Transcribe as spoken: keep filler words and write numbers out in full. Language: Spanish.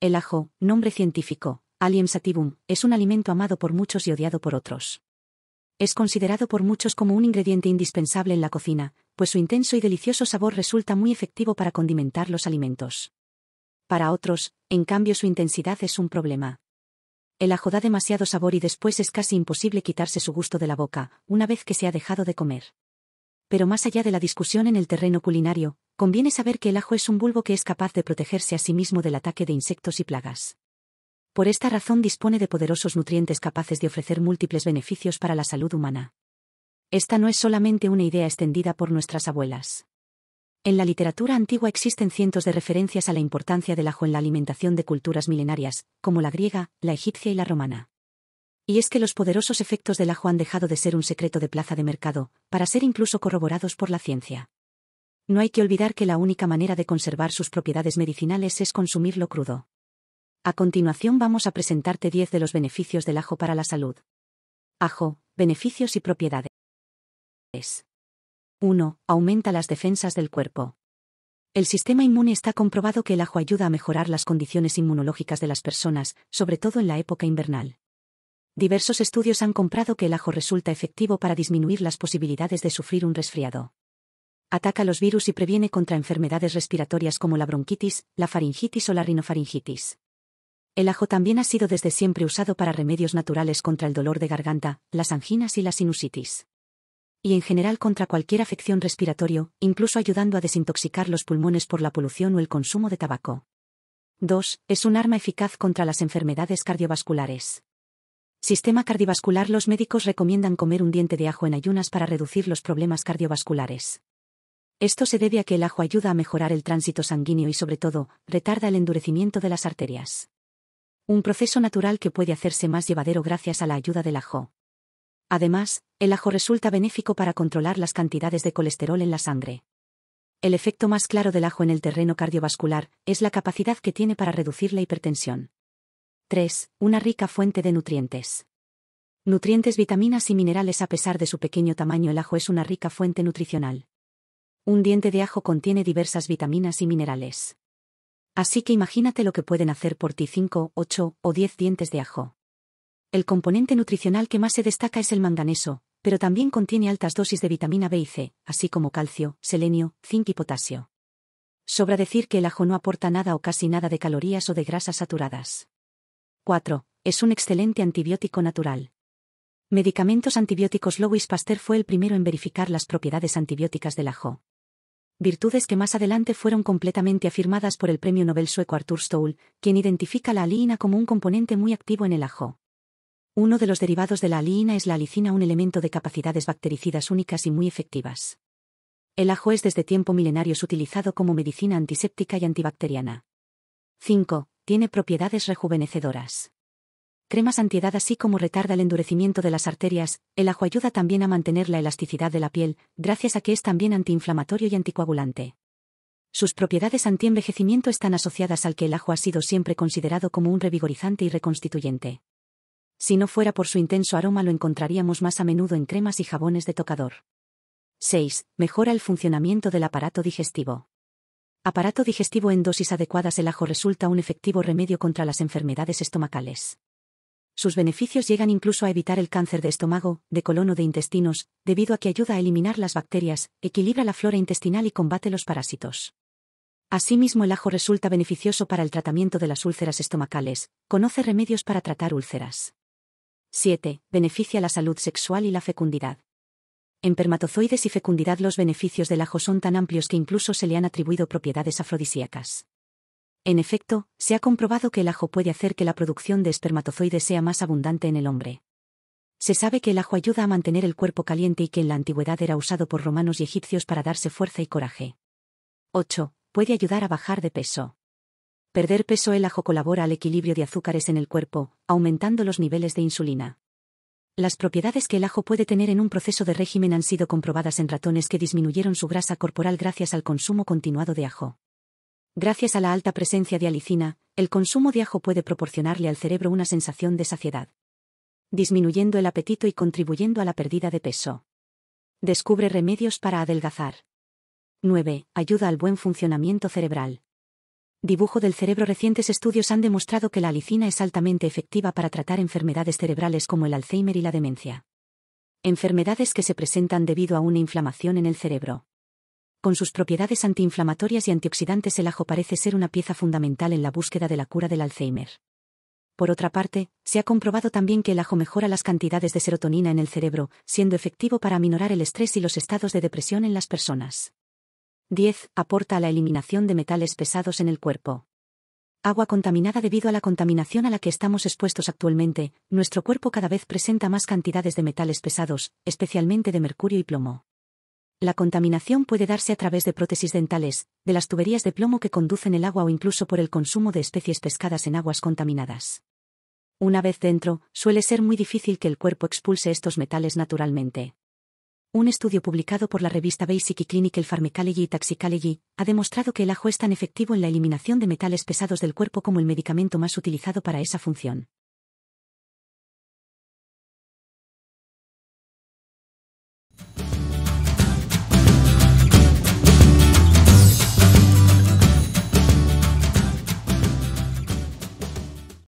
El ajo, nombre científico, Allium sativum, es un alimento amado por muchos y odiado por otros. Es considerado por muchos como un ingrediente indispensable en la cocina, pues su intenso y delicioso sabor resulta muy efectivo para condimentar los alimentos. Para otros, en cambio, su intensidad es un problema. El ajo da demasiado sabor y después es casi imposible quitarse su gusto de la boca, una vez que se ha dejado de comer. Pero más allá de la discusión en el terreno culinario, conviene saber que el ajo es un bulbo que es capaz de protegerse a sí mismo del ataque de insectos y plagas. Por esta razón dispone de poderosos nutrientes capaces de ofrecer múltiples beneficios para la salud humana. Esta no es solamente una idea extendida por nuestras abuelas. En la literatura antigua existen cientos de referencias a la importancia del ajo en la alimentación de culturas milenarias, como la griega, la egipcia y la romana. Y es que los poderosos efectos del ajo han dejado de ser un secreto de plaza de mercado, para ser incluso corroborados por la ciencia. No hay que olvidar que la única manera de conservar sus propiedades medicinales es consumirlo crudo. A continuación vamos a presentarte diez de los beneficios del ajo para la salud. Ajo, beneficios y propiedades. uno. Aumenta las defensas del cuerpo. El sistema inmune está comprobado que el ajo ayuda a mejorar las condiciones inmunológicas de las personas, sobre todo en la época invernal. Diversos estudios han comprobado que el ajo resulta efectivo para disminuir las posibilidades de sufrir un resfriado. Ataca los virus y previene contra enfermedades respiratorias como la bronquitis, la faringitis o la rinofaringitis. El ajo también ha sido desde siempre usado para remedios naturales contra el dolor de garganta, las anginas y la sinusitis. Y en general contra cualquier afección respiratoria, incluso ayudando a desintoxicar los pulmones por la polución o el consumo de tabaco. dos. Es un arma eficaz contra las enfermedades cardiovasculares. Sistema cardiovascular. Los médicos recomiendan comer un diente de ajo en ayunas para reducir los problemas cardiovasculares. Esto se debe a que el ajo ayuda a mejorar el tránsito sanguíneo y, sobre todo, retarda el endurecimiento de las arterias. Un proceso natural que puede hacerse más llevadero gracias a la ayuda del ajo. Además, el ajo resulta benéfico para controlar las cantidades de colesterol en la sangre. El efecto más claro del ajo en el terreno cardiovascular es la capacidad que tiene para reducir la hipertensión. tres. Una rica fuente de nutrientes. Nutrientes, vitaminas y minerales. A pesar de su pequeño tamaño, el ajo es una rica fuente nutricional. Un diente de ajo contiene diversas vitaminas y minerales. Así que imagínate lo que pueden hacer por ti cinco, ocho o diez dientes de ajo. El componente nutricional que más se destaca es el manganeso, pero también contiene altas dosis de vitamina B y C, así como calcio, selenio, zinc y potasio. Sobra decir que el ajo no aporta nada o casi nada de calorías o de grasas saturadas. cuatro. Es un excelente antibiótico natural. Medicamentos antibióticos. Louis Pasteur fue el primero en verificar las propiedades antibióticas del ajo. Virtudes que más adelante fueron completamente afirmadas por el premio Nobel sueco Arthur Stoll, quien identifica la aliina como un componente muy activo en el ajo. Uno de los derivados de la aliina es la alicina, un elemento de capacidades bactericidas únicas y muy efectivas. El ajo es desde tiempo milenarios utilizado como medicina antiséptica y antibacteriana. cinco. Tiene propiedades rejuvenecedoras. Cremas antiedad, así como retarda el endurecimiento de las arterias. El ajo ayuda también a mantener la elasticidad de la piel, gracias a que es también antiinflamatorio y anticoagulante. Sus propiedades antienvejecimiento están asociadas al que el ajo ha sido siempre considerado como un revigorizante y reconstituyente. Si no fuera por su intenso aroma, lo encontraríamos más a menudo en cremas y jabones de tocador. seis. Mejora el funcionamiento del aparato digestivo. Aparato digestivo. En dosis adecuadas, el ajo resulta un efectivo remedio contra las enfermedades estomacales. Sus beneficios llegan incluso a evitar el cáncer de estómago, de colon o de intestinos, debido a que ayuda a eliminar las bacterias, equilibra la flora intestinal y combate los parásitos. Asimismo, el ajo resulta beneficioso para el tratamiento de las úlceras estomacales. Conoce remedios para tratar úlceras. siete. Beneficia la salud sexual y la fecundidad. En espermatozoides y fecundidad, los beneficios del ajo son tan amplios que incluso se le han atribuido propiedades afrodisíacas. En efecto, se ha comprobado que el ajo puede hacer que la producción de espermatozoides sea más abundante en el hombre. Se sabe que el ajo ayuda a mantener el cuerpo caliente y que en la antigüedad era usado por romanos y egipcios para darse fuerza y coraje. ocho. Puede ayudar a bajar de peso. Perder peso. El ajo colabora al equilibrio de azúcares en el cuerpo, aumentando los niveles de insulina. Las propiedades que el ajo puede tener en un proceso de régimen han sido comprobadas en ratones que disminuyeron su grasa corporal gracias al consumo continuado de ajo. Gracias a la alta presencia de alicina, el consumo de ajo puede proporcionarle al cerebro una sensación de saciedad, disminuyendo el apetito y contribuyendo a la pérdida de peso. Descubre remedios para adelgazar. nueve. Ayuda al buen funcionamiento cerebral. Dibujo del cerebro. Recientes estudios han demostrado que la alicina es altamente efectiva para tratar enfermedades cerebrales como el Alzheimer y la demencia. Enfermedades que se presentan debido a una inflamación en el cerebro. Con sus propiedades antiinflamatorias y antioxidantes, el ajo parece ser una pieza fundamental en la búsqueda de la cura del Alzheimer. Por otra parte, se ha comprobado también que el ajo mejora las cantidades de serotonina en el cerebro, siendo efectivo para aminorar el estrés y los estados de depresión en las personas. diez. Aporta a la eliminación de metales pesados en el cuerpo. Agua contaminada. Debido a la contaminación a la que estamos expuestos actualmente, nuestro cuerpo cada vez presenta más cantidades de metales pesados, especialmente de mercurio y plomo. La contaminación puede darse a través de prótesis dentales, de las tuberías de plomo que conducen el agua o incluso por el consumo de especies pescadas en aguas contaminadas. Una vez dentro, suele ser muy difícil que el cuerpo expulse estos metales naturalmente. Un estudio publicado por la revista Basic and Clinical Pharmacology and Toxicology ha demostrado que el ajo es tan efectivo en la eliminación de metales pesados del cuerpo como el medicamento más utilizado para esa función.